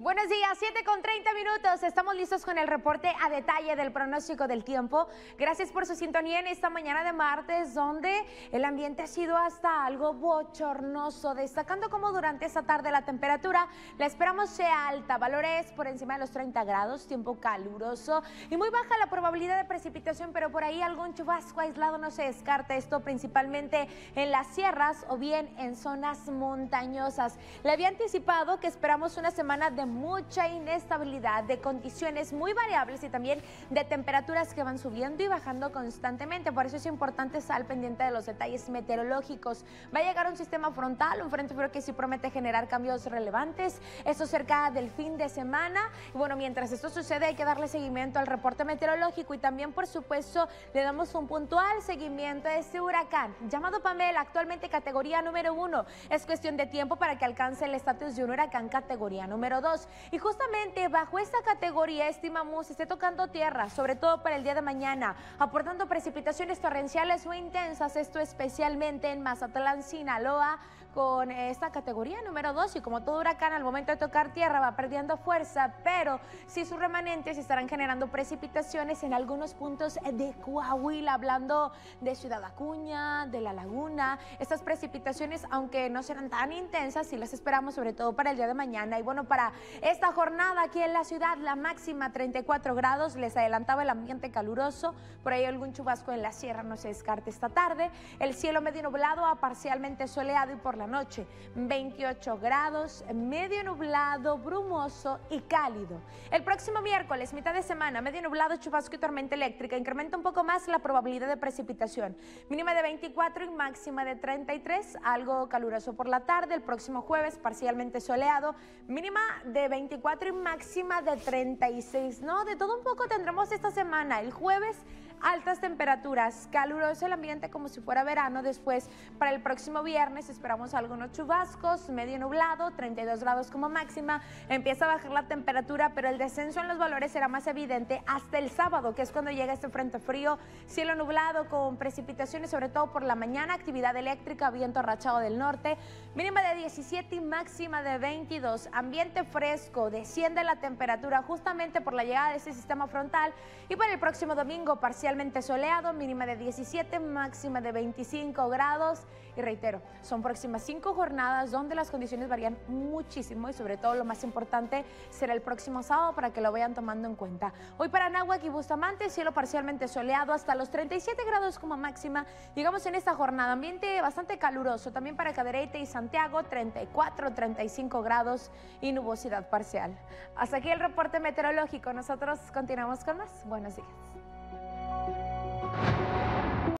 Buenos días, 7:30 minutos. Estamos listos con el reporte a detalle del pronóstico del tiempo. Gracias por su sintonía en esta mañana de martes, donde el ambiente ha sido hasta algo bochornoso, destacando como durante esta tarde la temperatura la esperamos sea alta, valores por encima de los 30 grados, tiempo caluroso y muy baja la probabilidad de precipitación, pero por ahí algún chubasco aislado no se descarta, esto principalmente en las sierras o bien en zonas montañosas. Le había anticipado que esperamos una semana de mucha inestabilidad, de condiciones muy variables y también de temperaturas que van subiendo y bajando constantemente. Por eso es importante estar pendiente de los detalles meteorológicos. Va a llegar un sistema frontal, un frente frío que sí promete generar cambios relevantes. Esto cerca del fin de semana. Y bueno, mientras esto sucede hay que darle seguimiento al reporte meteorológico y también, por supuesto, le damos un puntual seguimiento a este huracán llamado Pamela, actualmente categoría número 1. Es cuestión de tiempo para que alcance el estatus de un huracán categoría número 2. Y justamente bajo esta categoría estimamos esté tocando tierra, sobre todo para el día de mañana, aportando precipitaciones torrenciales o intensas, esto especialmente en Mazatlán, Sinaloa, con esta categoría número 2. Y como todo huracán, al momento de tocar tierra va perdiendo fuerza, pero sí sus remanentes estarán generando precipitaciones en algunos puntos de Coahuila, hablando de Ciudad Acuña, de La Laguna. Estas precipitaciones, aunque no serán tan intensas, sí las esperamos sobre todo para el día de mañana. Y bueno, para esta jornada aquí en la ciudad, la máxima 34 grados, les adelantaba el ambiente caluroso, por ahí algún chubasco en la sierra no se descarte esta tarde, el cielo medio nublado a parcialmente soleado y por la noche 28 grados, medio nublado, brumoso y cálido. El próximo miércoles, mitad de semana, medio nublado, chubasco y tormenta eléctrica, incrementa un poco más la probabilidad de precipitación, mínima de 24 y máxima de 33, algo caluroso por la tarde. El próximo jueves, parcialmente soleado, mínima de 24 y máxima de 36, ¿no? De todo un poco tendremos esta semana. El jueves, altas temperaturas, caluroso el ambiente como si fuera verano. Después, para el próximo viernes, esperamos algunos chubascos, medio nublado, 32 grados como máxima. Empieza a bajar la temperatura, pero el descenso en los valores será más evidente hasta el sábado, que es cuando llega este frente frío, cielo nublado con precipitaciones, sobre todo por la mañana, actividad eléctrica, viento rachado del norte, mínima de 17 y máxima de 22, ambiente fresco, desciende la temperatura justamente por la llegada de este sistema frontal. Y para el próximo domingo, parcialmente soleado, mínima de 17, máxima de 25 grados. Y reitero, son próximas 5 jornadas donde las condiciones varían muchísimo y sobre todo lo más importante será el próximo sábado para que lo vayan tomando en cuenta. Hoy para Anáhuac y Bustamante, cielo parcialmente soleado hasta los 37 grados como máxima. Llegamos en esta jornada, ambiente bastante caluroso. También para Cadereyte y Santiago, 34, 35 grados y nubosidad parcial. Hasta aquí el reporte meteorológico. Nosotros continuamos con más. Buenos días.